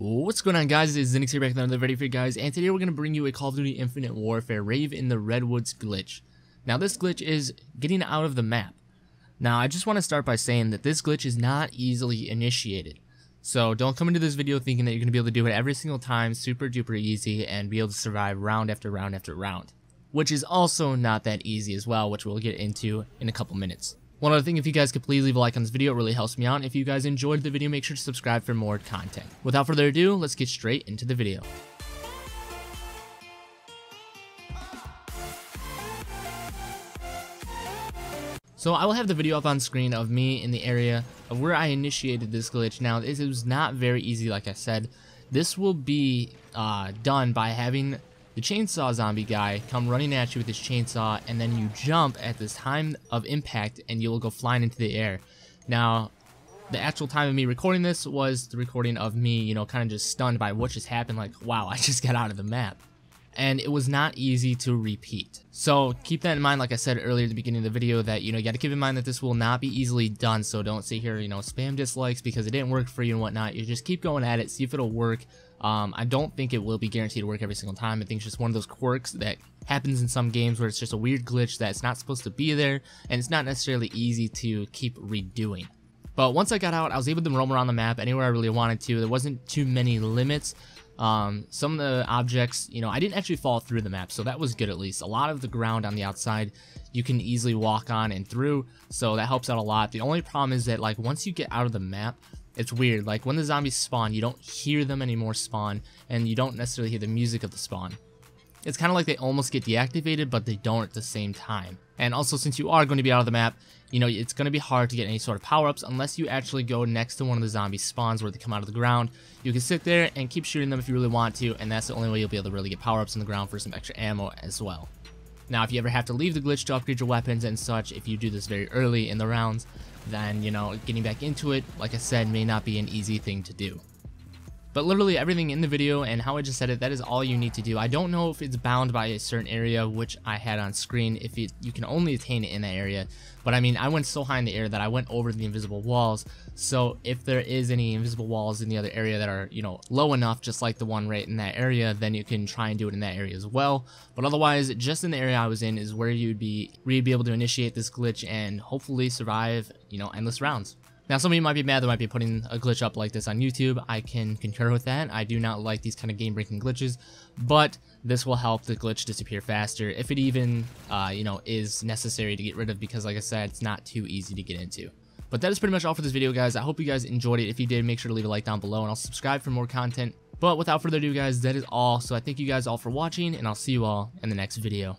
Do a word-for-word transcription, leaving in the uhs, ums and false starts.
What's going on, guys? It's Zinux here, back with another video for you guys, and today we're going to bring you a Call of Duty Infinite Warfare Rave in the Redwoods glitch. Now this glitch is getting out of the map. Now I just want to start by saying that this glitch is not easily initiated. So don't come into this video thinking that you're going to be able to do it every single time super duper easy and be able to survive round after round after round. Which is also not that easy as well, which we'll get into in a couple minutes. One other thing, if you guys could please leave a like on this video, it really helps me out. And if you guys enjoyed the video, make sure to subscribe for more content. Without further ado, let's get straight into the video. So I will have the video up on screen of me in the area of where I initiated this glitch. Now, this was not very easy, like I said. This will be uh, done by having the chainsaw zombie guy come running at you with his chainsaw, and then you jump at this time of impact and you'll go flying into the air. Now the actual time of me recording this was the recording of me, you know, kind of just stunned by what just happened, like, wow, I just got out of the map. And it was not easy to repeat. So keep that in mind, like I said earlier at the beginning of the video, that, you know, you got to keep in mind that this will not be easily done. So don't sit here, you know, spam dislikes because it didn't work for you and whatnot. You just keep going at it, see if it'll work. Um, I don't think it will be guaranteed to work every single time. I think it's just one of those quirks that happens in some games where it's just a weird glitch that's not supposed to be there, and it's not necessarily easy to keep redoing. But once I got out, I was able to roam around the map anywhere I really wanted to. There wasn't too many limits. Um, some of the objects, you know, I didn't actually fall through the map, so that was good at least. A lot of the ground on the outside you can easily walk on and through, so that helps out a lot. The only problem is that, like, once you get out of the map, it's weird. Like, when the zombies spawn, you don't hear them anymore spawn, and you don't necessarily hear the music of the spawn. It's kind of like they almost get deactivated, but they don't at the same time. And also, since you are going to be out of the map, you know, it's going to be hard to get any sort of power-ups unless you actually go next to one of the zombie spawns where they come out of the ground. You can sit there and keep shooting them if you really want to, and that's the only way you'll be able to really get power-ups on the ground for some extra ammo as well. Now, if you ever have to leave the glitch to upgrade your weapons and such, if you do this very early in the rounds, then, you know, getting back into it, like I said, may not be an easy thing to do. But literally everything in the video and how I just said it, that is all you need to do. I don't know if it's bound by a certain area, which I had on screen, if it, you can only attain it in that area. But I mean, I went so high in the air that I went over the invisible walls. So if there is any invisible walls in the other area that are, you know, low enough, just like the one right in that area, then you can try and do it in that area as well. But otherwise, just in the area I was in is where you'd be, where you'd be able to initiate this glitch and hopefully survive, you know, endless rounds. Now, some of you might be mad that I might be putting a glitch up like this on YouTube. I can concur with that. I do not like these kind of game-breaking glitches, but this will help the glitch disappear faster if it even, uh, you know, is necessary to get rid of, because, like I said, it's not too easy to get into. But that is pretty much all for this video, guys. I hope you guys enjoyed it. If you did, make sure to leave a like down below, and I'll subscribe for more content. But without further ado, guys, that is all. So I thank you guys all for watching, and I'll see you all in the next video.